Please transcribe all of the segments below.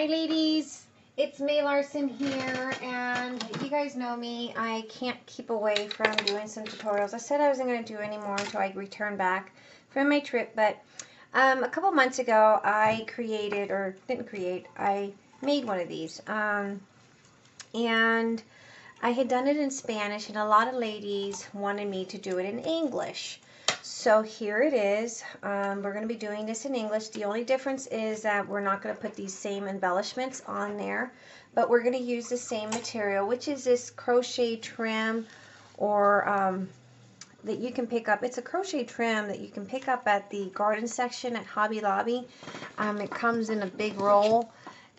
Hi ladies, it's May Larson here, and you guys know me, I can't keep away from doing some tutorials. I said I wasn't going to do any more until I returned back from my trip, but a couple months ago I created, or didn't create, I made one of these, and I had done it in Spanish, and a lot of ladies wanted me to do it in English. So here it is. We're going to be doing this in English. The only difference is that we're not going to put these same embellishments on there, but we're going to use the same material, which is this crochet trim, or that you can pick up. It's a crochet trim that you can pick up at the garden section at Hobby Lobby. It comes in a big roll,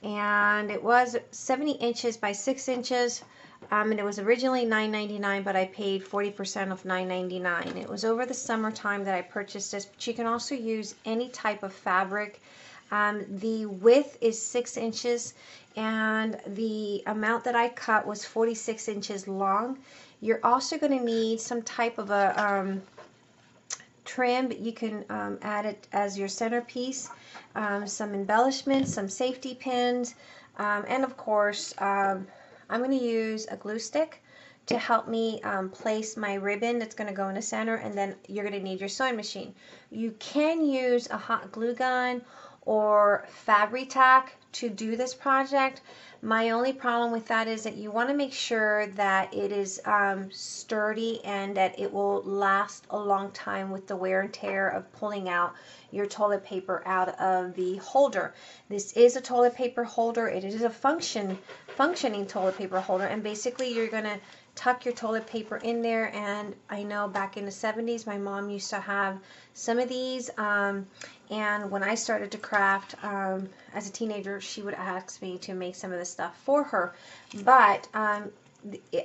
and it was 70 inches by 6 inches. And it was originally $9.99, but I paid 40% of $9.99. It was over the summertime that I purchased this, but you can also use any type of fabric. The width is 6 inches, and the amount that I cut was 46 inches long. You're also going to need some type of a trim, but you can add it as your centerpiece, some embellishments, some safety pins, and of course, I'm going to use a glue stick to help me place my ribbon that's going to go in the center, and then you're going to need your sewing machine. You can use a hot glue gun or Fabri-Tac to do this project. My only problem with that is that you want to make sure that it is sturdy and that it will last a long time with the wear and tear of pulling out your toilet paper out of the holder. This is a toilet paper holder. It is a functioning toilet paper holder, and basically you're going to tuck your toilet paper in there. And I know back in the 70s my mom used to have some of these, and when I started to craft as a teenager, she would ask me to make some of this stuff for her. But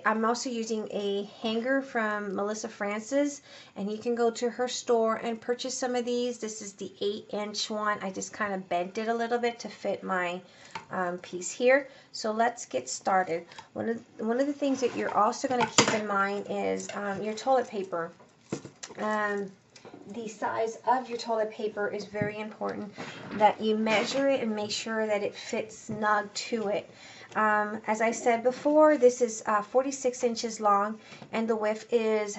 I'm also using a hanger from Melissa Francis, and you can go to her store and purchase some of these. This is the 8-inch one. I just kind of bent it a little bit to fit my piece here. So let's get started. One of the things that you're also going to keep in mind is your toilet paper. The size of your toilet paper is very important, that you measure it and make sure that it fits snug to it. As I said before, this is 46 inches long, and the width is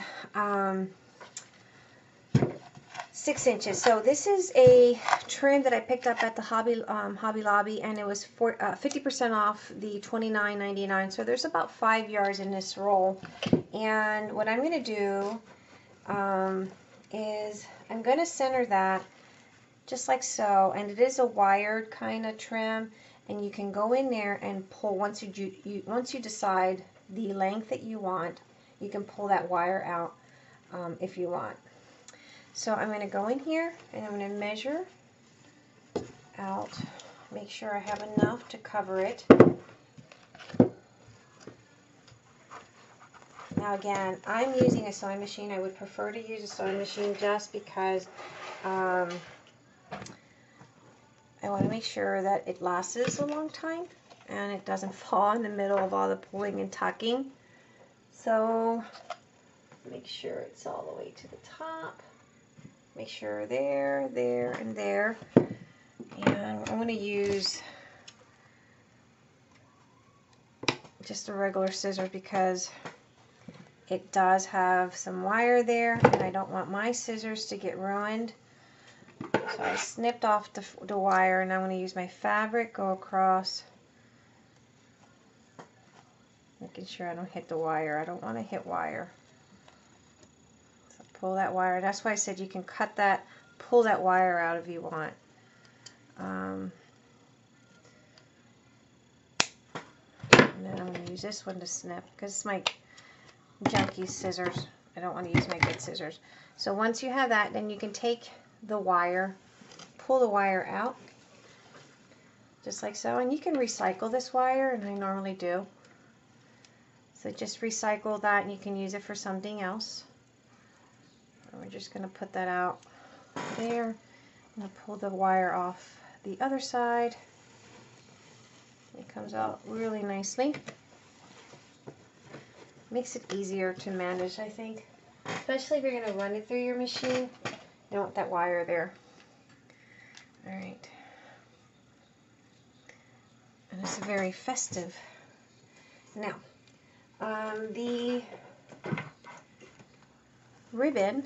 6 inches. So this is a trim that I picked up at the Hobby Lobby, and it was 50% off the $29.99. So there's about 5 yards in this roll. And what I'm going to do is I'm going to center that just like so, and it is a wired kind of trim, and you can go in there and pull. Once you decide the length that you want, you can pull that wire out if you want. So I'm going to go in here and I'm going to measure out, make sure I have enough to cover it. Now again, I'm using a sewing machine. I would prefer to use a sewing machine just because I want to make sure that it lasts a long time and it doesn't fall in the middle of all the pulling and tucking. So make sure it's all the way to the top. Make sure there, there, and there. And I'm going to use just a regular scissors because it does have some wire there, and I don't want my scissors to get ruined. So I snipped off the wire, and I'm going to use my fabric, go across, making sure I don't hit the wire. I don't want to hit wire. So pull that wire. That's why I said you can cut that, pull that wire out if you want. And then I'm going to use this one to snip, because it's my junky scissors. I don't want to use my good scissors. So once you have that, then you can take the wire, pull the wire out just like so, and you can recycle this wire, and I normally do. So just recycle that, and you can use it for something else. And we're just going to put that out there. I'm going to pull the wire off the other side. It comes out really nicely. Makes it easier to manage, I think, especially if you're going to run it through your machine. You don't want that wire there. All right. was very festive. Now, the ribbon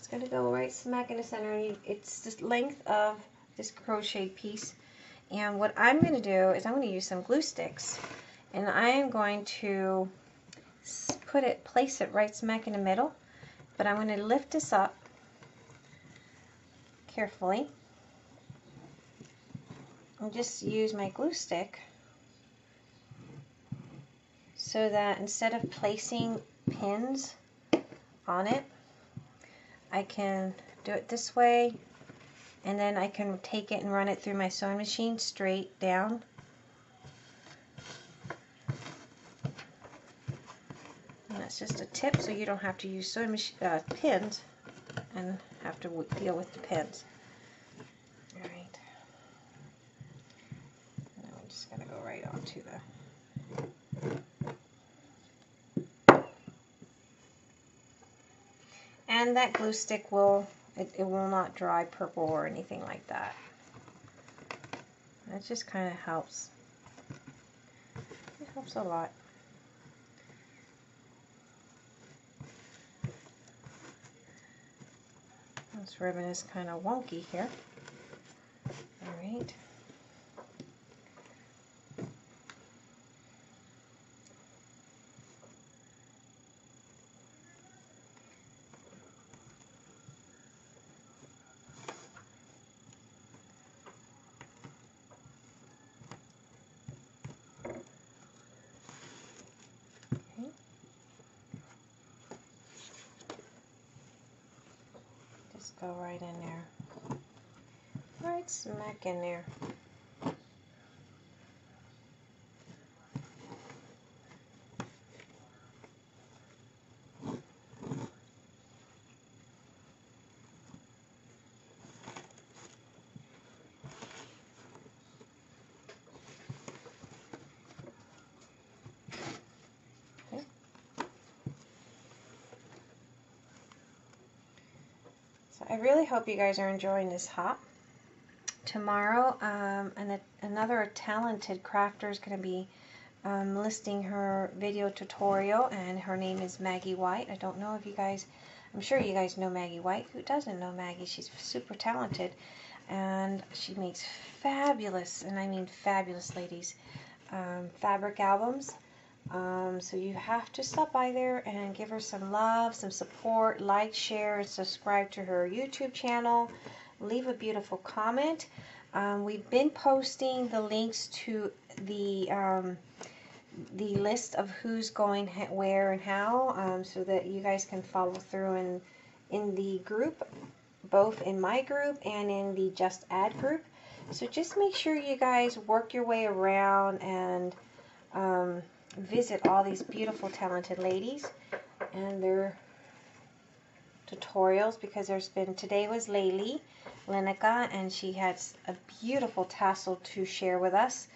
is going to go right smack in the center, and it's the length of this crochet piece. And what I'm going to do is I'm going to use some glue sticks, and I am going to place it right smack in the middle, but I'm going to lift this up carefully and just use my glue stick so that instead of placing pins on it, I can do it this way, and then I can take it and run it through my sewing machine straight down. And that's just a tip, so you don't have to use sewing machine pins and have to deal with the pins. All right. Now I'm just going to go right onto the. And that glue stick will, it will not dry purple or anything like that. That just kind of helps. It helps a lot. This ribbon is kind of wonky here. All right. Go right in there, right smack in there. I really hope you guys are enjoying this hop. Tomorrow, another talented crafter is going to be listing her video tutorial, and her name is Maggie White. I don't know if you guys, I'm sure you guys know Maggie White. Who doesn't know Maggie? She's super talented, and she makes fabulous, and I mean fabulous, ladies, fabric albums. So you have to stop by there and give her some love, some support, like, share, and subscribe to her YouTube channel. Leave a beautiful comment. We've been posting the links to the list of who's going where and how, so that you guys can follow through in the group, both in my group and in the Just Add group. So just make sure you guys work your way around and visit all these beautiful talented ladies and their tutorials, because there's been, today was Laylee Lenica, and she had a beautiful tassel to share with us,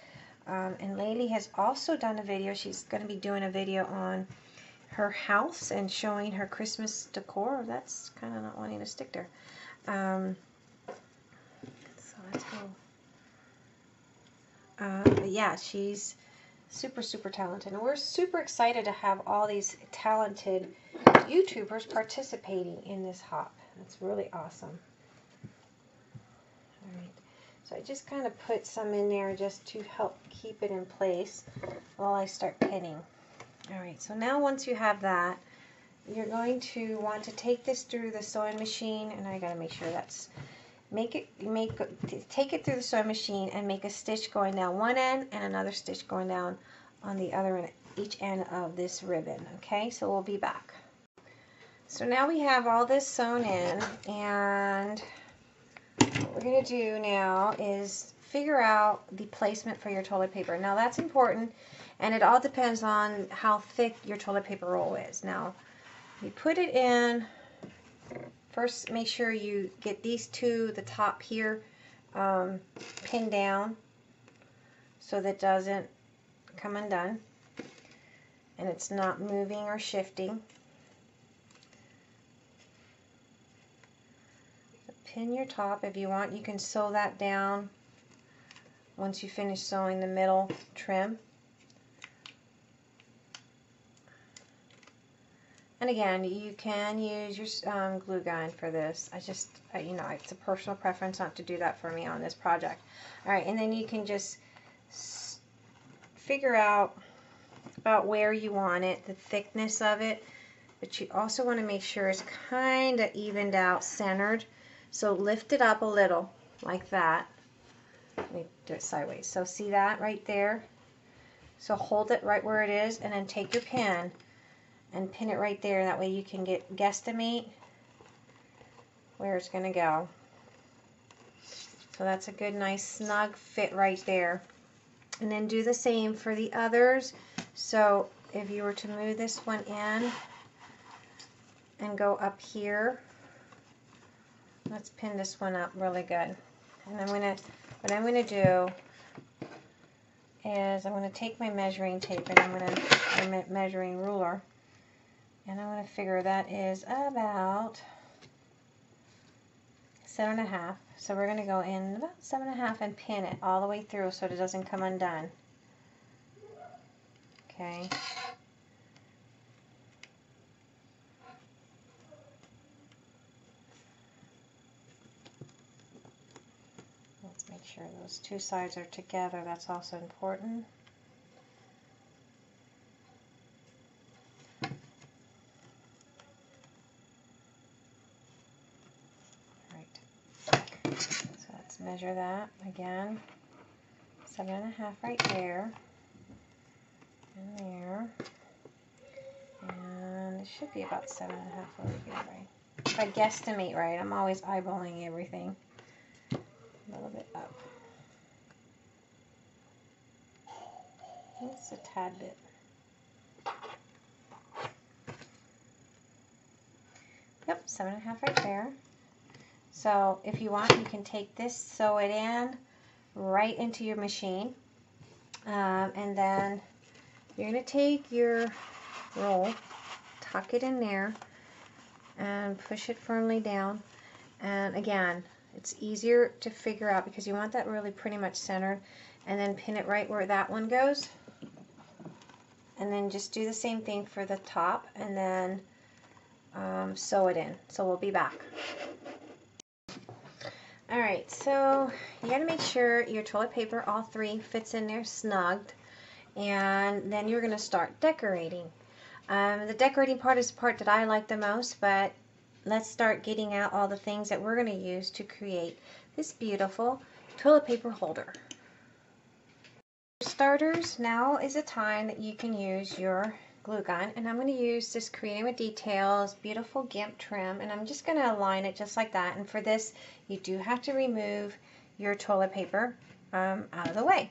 and Laylee has also done a video. She's going to be doing a video on her house and showing her Christmas decor. That's kind of not wanting to stick there, so let's go. But yeah, she's super talented, and we're super excited to have all these talented YouTubers participating in this hop. That's really awesome. All right, so I just kind of put some in there just to help keep it in place while I start pinning. All right, so now once you have that, you're going to want to take this through the sewing machine, and I gotta make sure that's take it through the sewing machine and make a stitch going down one end and another stitch going down on the other end, each end of this ribbon. Okay, so we'll be back. So now we have all this sewn in, and what we're going to do now is figure out the placement for your toilet paper. Now that's important, and it all depends on how thick your toilet paper roll is. Now you put it in. First, make sure you get these two, the top here, pinned down so that it doesn't come undone and it's not moving or shifting. Pin your top. If you want, you can sew that down once you finish sewing the middle trim. And again, you can use your glue gun for this. I just, you know, it's a personal preference not to do that for me on this project. All right, and then you can just figure out about where you want it, the thickness of it, but you also want to make sure it's kind of evened out, centered. So lift it up a little, like that. Let me do it sideways. So see that right there? So hold it right where it is, and then take your pin and pin it right there. That way you can guesstimate where it's going to go. So that's a good, nice, snug fit right there. And then do the same for the others. So if you were to move this one in and go up here, let's pin this one up really good. And I'm going to, what I'm going to do is I'm going to take my measuring tape and I'm going to, my measuring ruler, and I'm going to figure that is about 7.5. So we're going to go in about 7.5 and pin it all the way through so it doesn't come undone. Okay. Let's make sure those two sides are together. That's also important. Measure that again, 7.5 right there, and there, and it should be about 7.5 over here, right? If I guesstimate right, I'm always eyeballing everything. A little bit up, just a tad bit. Yep, 7.5 right there. So if you want, you can take this, sew it in right into your machine, and then you're going to take your roll, tuck it in there, and push it firmly down. And again, it's easier to figure out because you want that really pretty much centered, and then pin it right where that one goes. And then just do the same thing for the top, and then sew it in. So we'll be back. Alright, so you got to make sure your toilet paper, all three, fits in there snugged, and then you're going to start decorating. The decorating part is the part that I like the most, but let's start getting out all the things that we're going to use to create this beautiful toilet paper holder. For starters, now is a time that you can use your glue gun, and I'm going to use this Creative with Details beautiful GIMP trim, and I'm just going to align it just like that. And for this, you do have to remove your toilet paper out of the way.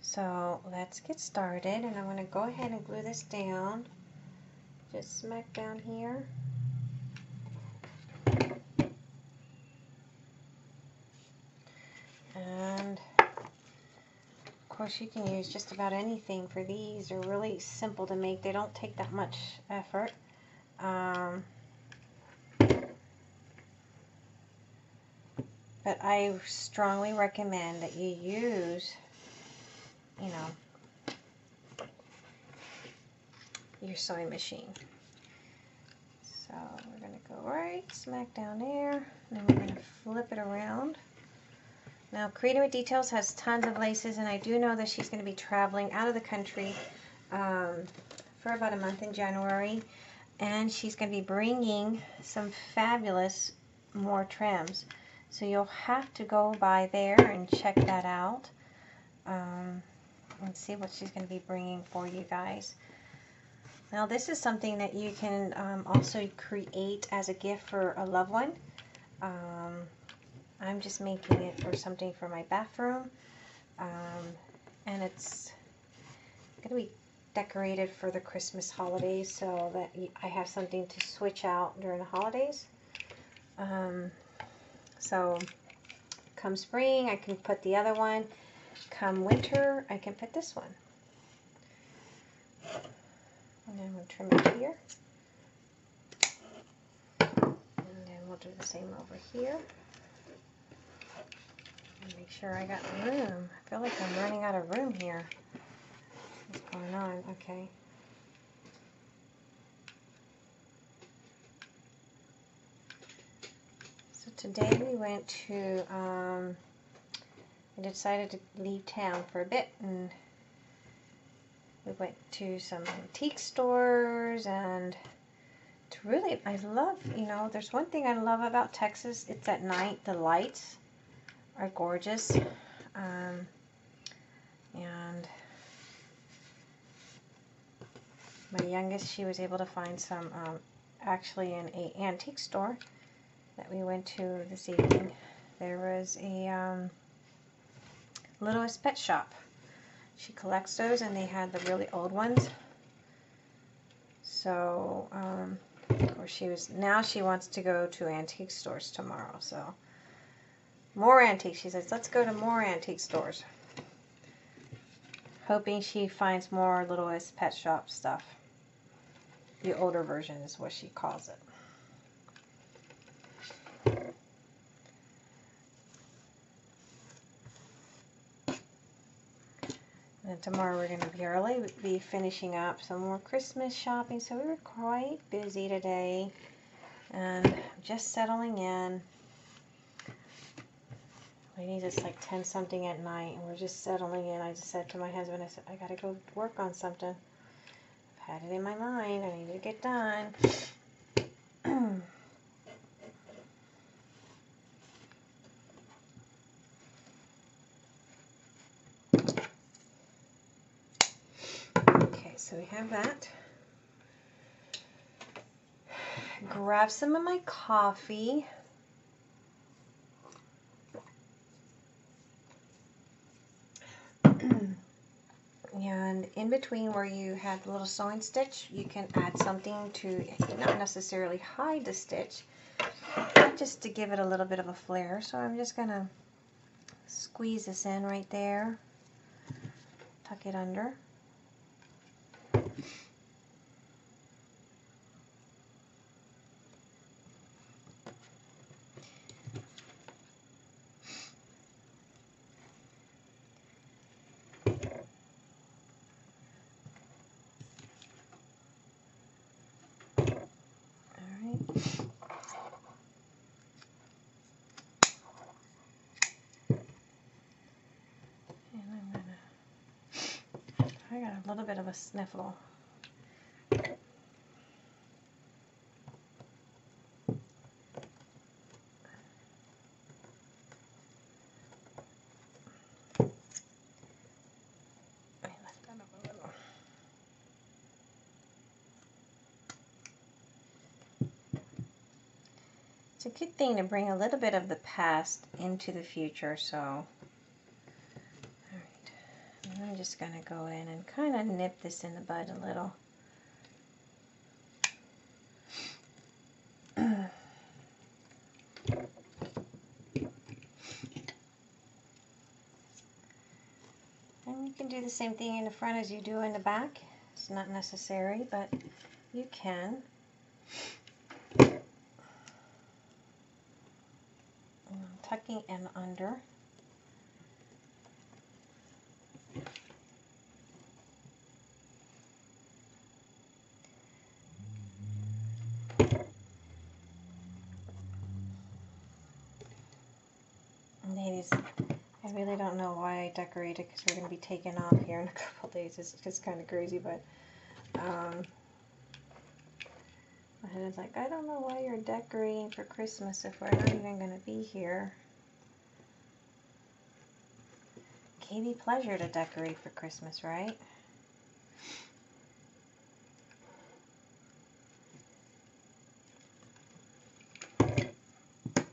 So let's get started, and I'm going to go ahead and glue this down, just smack down here. And of course, you can use just about anything for these. They're really simple to make. They don't take that much effort. But I strongly recommend that you use, you know, your sewing machine. So we're going to go right smack down there, and then we're going to flip it around. Now, Creative with Details has tons of laces, and I do know that she's going to be traveling out of the country for about a month in January, and she's going to be bringing some fabulous more trims. So you'll have to go by there and check that out and see what she's going to be bringing for you guys. Now, this is something that you can also create as a gift for a loved one. I'm just making it for something for my bathroom, and it's going to be decorated for the Christmas holidays so that I have something to switch out during the holidays. So come spring, I can put the other one. Come winter, I can put this one. And then we'll trim it here. And then we'll do the same over here. Make sure I got room. I feel like I'm running out of room here. What's going on? Okay. So today we went to, we decided to leave town for a bit, and we went to some antique stores, and it's really, I love, you know, there's one thing I love about Texas, it's at night, the lights are gorgeous, and my youngest, she was able to find some, actually in a antique store that we went to this evening. There was a, Littlest Pet Shop. She collects those, and they had the really old ones. So, or she was, now she wants to go to antique stores tomorrow. So, more antiques. She says, let's go to more antique stores. Hoping she finds more Littlest Pet Shop stuff. The older version is what she calls it. And tomorrow we're going to be early. We'll be finishing up some more Christmas shopping. So we were quite busy today. And just settling in. Ladies, it's like 10 something at night. And we're just settling in. I just said to my husband, I said, I got to go work on something. I've had it in my mind. I need to get done. So we have that. Grab some of my coffee. And in between where you have the little sewing stitch, you can add something to not necessarily hide the stitch, but just to give it a little bit of a flare. So I'm just going to squeeze this in right there. Tuck it under. I got a little bit of a sniffle. It's a good thing to bring a little bit of the past into the future, so. I'm just going to go in and kind of nip this in the bud a little. And you can do the same thing in the front as you do in the back. It's not necessary, but you can. And I'm tucking in under. I really don't know why I decorated, because we're going to be taking off here in a couple days. It's just kind of crazy, but my husband's like, I don't know why you're decorating for Christmas if we're not even going to be here. Gave me pleasure to decorate for Christmas, right?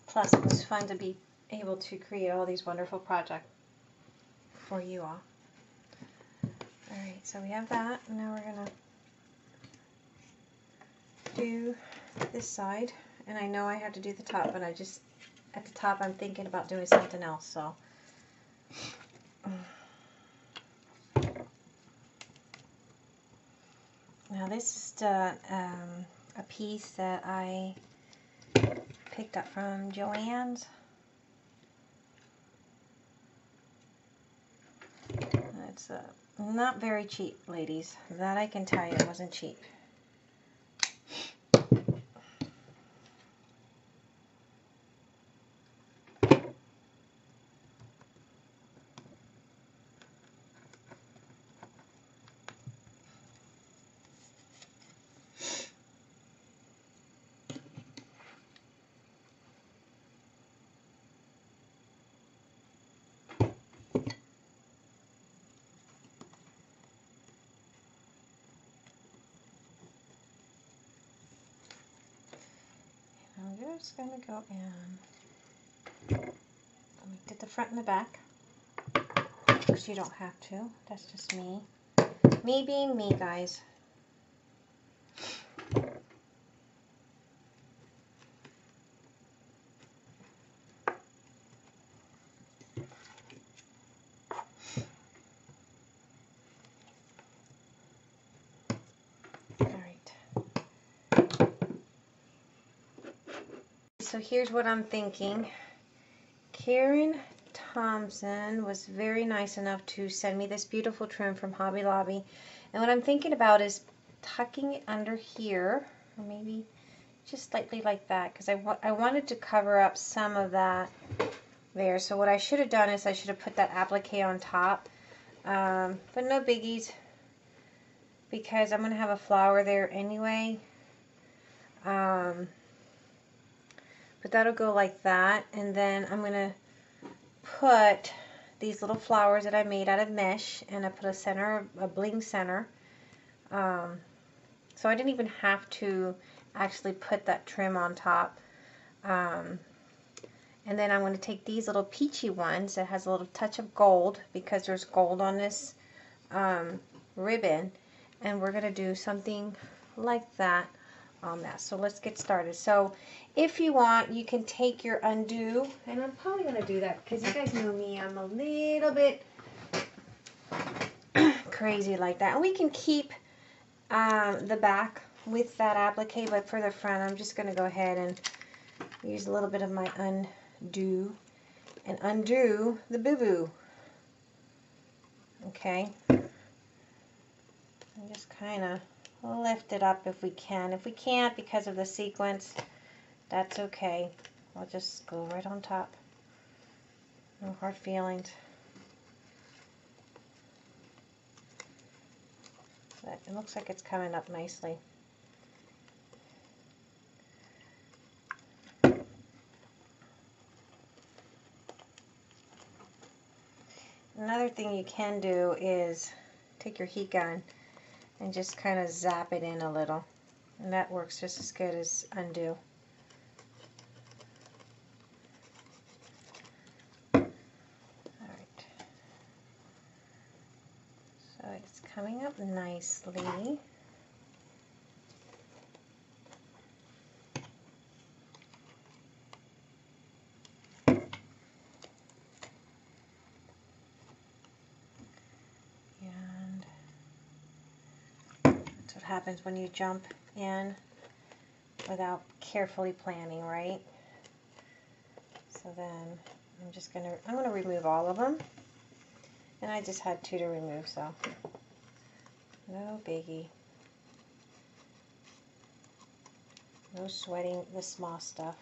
Plus, it was fun to be able to create all these wonderful projects for you all. Alright, so we have that. Now we're going to do this side. And I know I have to do the top, but I just, at the top I'm thinking about doing something else, so. Now this is the, a piece that I picked up from Joann's. was not very cheap, ladies. That I can tell you, it wasn't cheap. Just going to go in. Let me get the front and the back, because you don't have to. That's just me. Me being me, guys. So here's what I'm thinking. Karen Thompson was very nice enough to send me this beautiful trim from Hobby Lobby. And what I'm thinking about is tucking it under here, or maybe just slightly like that, because I wanted to cover up some of that there. So what I should have done is I should have put that applique on top, but no biggies, because I'm going to have a flower there anyway. But that'll go like that, and then I'm gonna put these little flowers that I made out of mesh, and I put a center, a bling center. So I didn't even have to actually put that trim on top. And then I'm gonna take these little peachy ones that has a little touch of gold, because there's gold on this ribbon, and we're gonna do something like that on that. So let's get started. So if you want, you can take your undo, and I'm probably going to do that because you guys know me, I'm a little bit crazy like that. And we can keep the back with that applique, but for the front I'm just going to go ahead and use a little bit of my undo and undo the boo-boo. Okay, I'm just kind of lift it up if we can. If we can't because of the sequence, that's okay. I'll just go right on top. No hard feelings. But it looks like it's coming up nicely. Another thing you can do is take your heat gun and just kind of zap it in a little, and that works just as good as undo. All right, so it's coming up nicely. Happens when you jump in without carefully planning, right? So then I'm just gonna remove all of them, and I just had two to remove, so no biggie, no sweating the small stuff.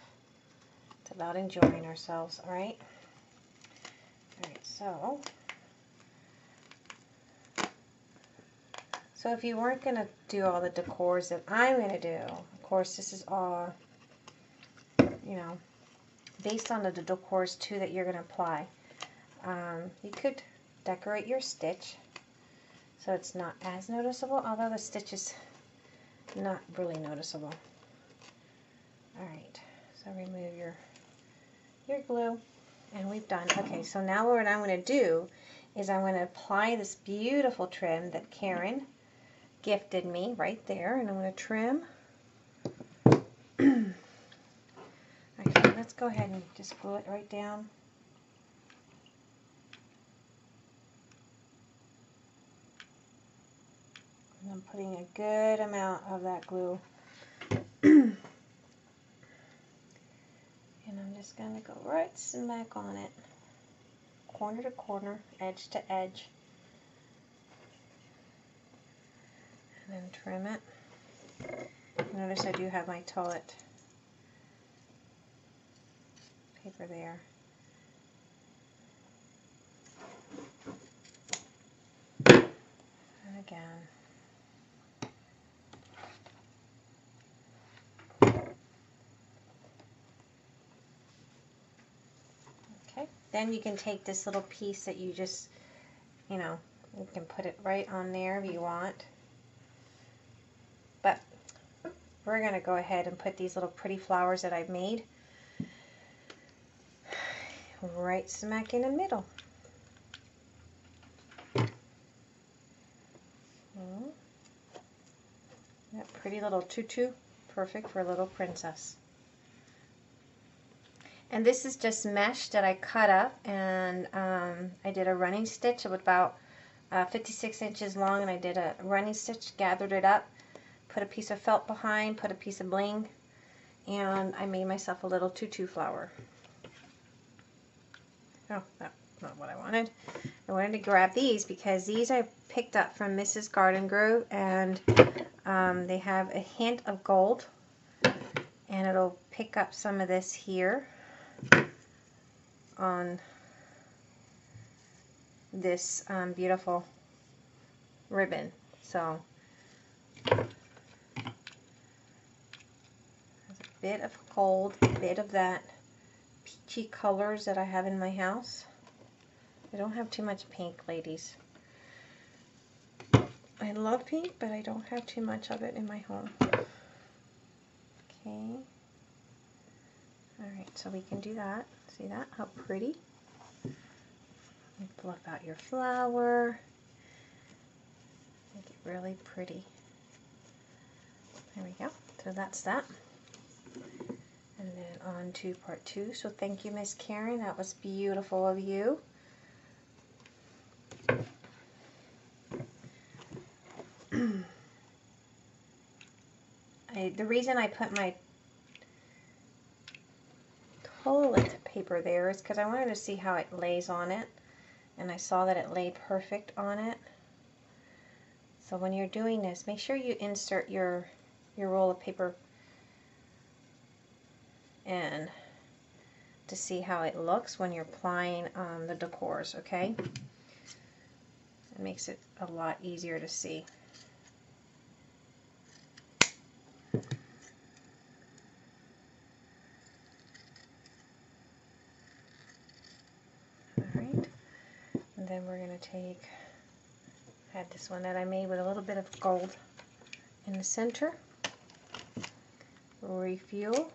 It's about enjoying ourselves. All right, So if you weren't going to do all the decors that I'm going to do, of course this is all, you know, based on the decors too that you're going to apply. You could decorate your stitch so it's not as noticeable, although the stitch is not really noticeable. Alright, so remove your glue, and we've done. Okay, so now what I'm going to do is I'm going to apply this beautiful trim that Karen gifted me right there, and I'm going to trim. Actually, let's go ahead and just glue it right down. And I'm putting a good amount of that glue. And I'm just going to go right smack on it, corner to corner, edge to edge. and then trim it. Notice I do have my toilet paper there. And again. Okay, then you can take this little piece that you just, you know, you can put it right on there if you want. But we're going to go ahead and put these little pretty flowers that I've made right smack in the middle. That pretty little tutu, perfect for a little princess. And this is just mesh that I cut up, and I did a running stitch of about 56 inches long, and I did a running stitch, gathered it up, put a piece of felt behind, put a piece of bling, and I made myself a little tutu flower. Oh, that's not what I wanted. I wanted to grab these because these I picked up from Mrs. Garden Grove, and they have a hint of gold, and it'll pick up some of this here on this beautiful ribbon. So there's a bit of gold, a bit of that peachy colors that I have in my house. I don't have too much pink, ladies. I love pink, but I don't have too much of it in my home. Okay. Alright, so we can do that. See that? How pretty. Fluff out your flower. Make it really pretty. There we go. So that's that. And then on to part two. So thank you, Miss Karen. That was beautiful of you. The reason I put my toilet paper there is because I wanted to see how it lays on it, and I saw that it laid perfect on it. So when you're doing this, make sure you insert your roll of paper in to see how it looks when you're applying the decors, okay? It makes it a lot easier to see. Then we're going to take, I had this one that I made with a little bit of gold in the center, refuel,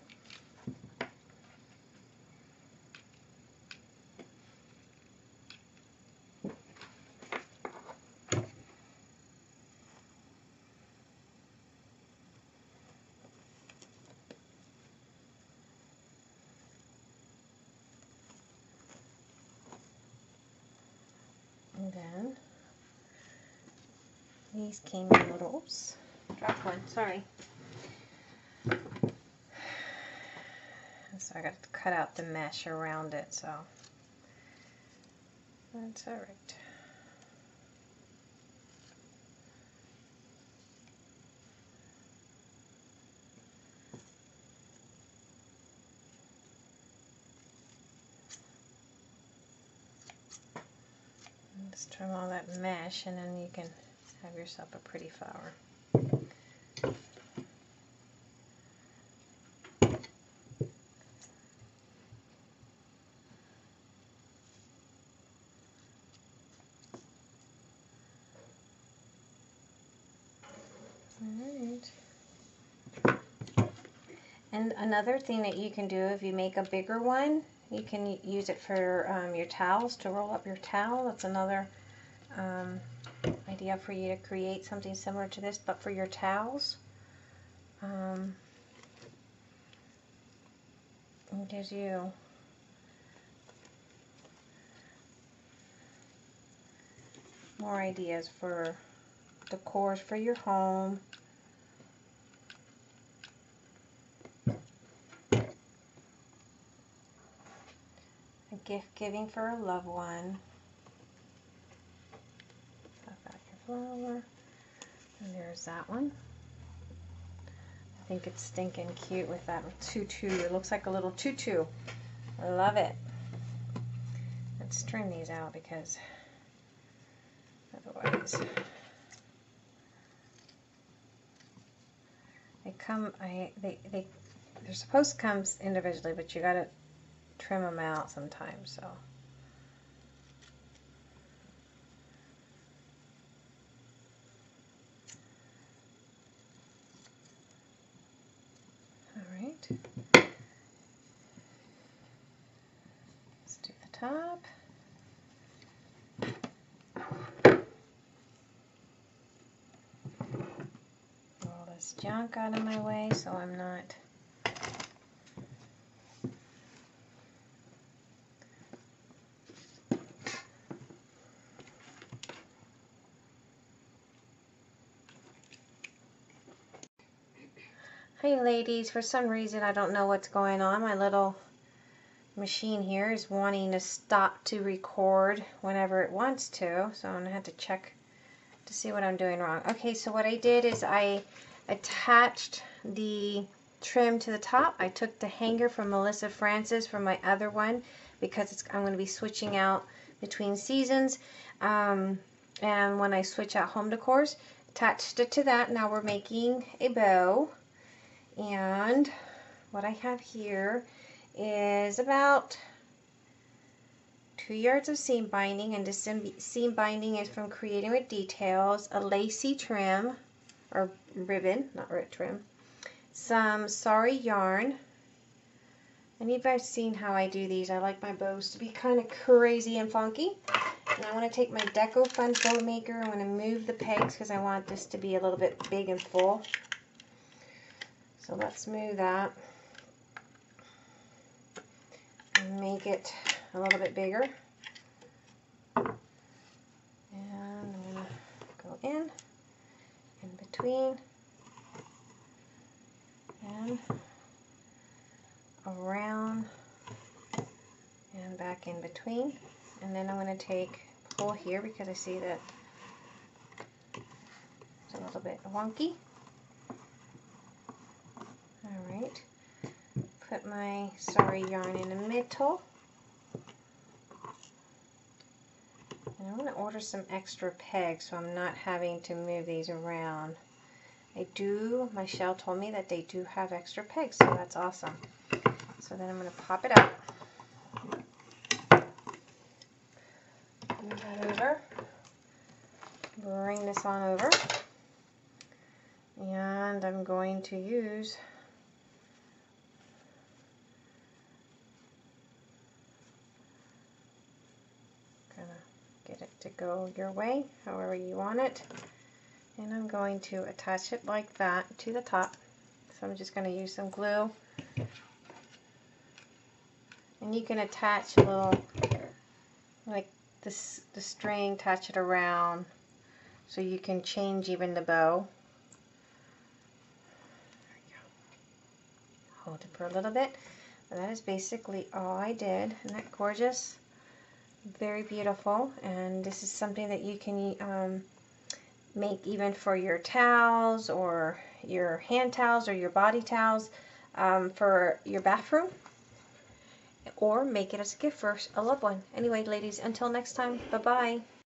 and then these came in a little, oops, dropped one, sorry. And so I got to cut out the mesh around it, so that's all right. Just trim all that mesh, and then you can have yourself a pretty flower. All right. And another thing that you can do, if you make a bigger one, you can use it for your towels, to roll up your towel. That's another idea for you to create something similar to this, but for your towels. It gives you more ideas for decors for your home. Gift giving for a loved one. Fluff out your flower. And there's that one. I think it's stinking cute with that tutu. It looks like a little tutu. I love it. Let's string these out because otherwise they come. They're supposed to come individually, but you gotta trim them out sometimes. So. Let's do the top. All this junk out of my way, so I'm not . Hey ladies, for some reason I don't know what's going on. My little machine here is wanting to stop to record whenever it wants to, so I'm going to have to check to see what I'm doing wrong. Okay, so what I did is I attached the trim to the top. I took the hanger from Melissa Francis from my other one because I'm going to be switching out between seasons and when I switch out home decors. Attached it to that. Now we're making a bow. And what I have here is about 2 yards of seam binding, and this seam binding is from Creative with Details, a lacy trim, or ribbon, not rib trim, some sorry yarn. And you've guys seen how I do these. I like my bows to be kind of crazy and funky. And I want to take my Deco Fun bow maker. I'm going to move the pegs because I want this to be a little bit big and full. So let's move that and make it a little bit bigger. And I'm going to go in between, and around, and back in between. And then I'm going to pull here because I see that it's a little bit wonky. Alright, put my sorry yarn in the middle. And I'm going to order some extra pegs so I'm not having to move these around. Michelle told me that they do have extra pegs, so that's awesome. So then I'm going to pop it up. Move that over. Bring this on over. And I'm going to use to go your way, however you want it. And I'm going to attach it like that to the top. So I'm just going to use some glue. And you can attach a little, like this, the string, attach it around so you can change even the bow. There we go. Hold it for a little bit. And that is basically all I did. Isn't that gorgeous? Very beautiful, and this is something that you can make even for your towels or your hand towels or your body towels for your bathroom, or make it as a gift for a loved one. Anyway, ladies, until next time, bye-bye.